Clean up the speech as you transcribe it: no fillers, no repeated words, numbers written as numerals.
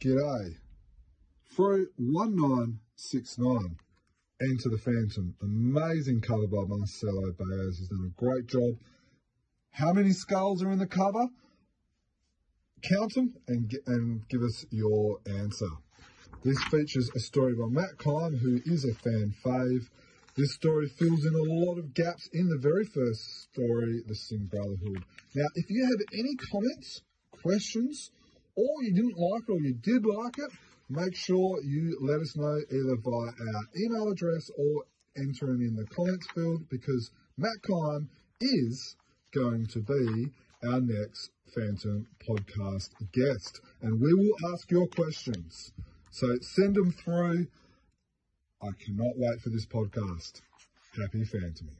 G'day. Frew 1969. Enter the Phantom. Amazing cover by Marcelo Baiz. He's done a great job. How many skulls are in the cover? Count them and give us your answer. This features a story by Matt Kyme, who is a fan fave. This story fills in a lot of gaps in the very first story, The Singh Brotherhood. Now, if you have any comments, questions, or you didn't like it or you did like it, make sure you let us know either via our email address or enter them in the comments field, because Matt Kyme is going to be our next Phantom Podcast guest, and we will ask your questions. So send them through. I cannot wait for this podcast. Happy Phantoming.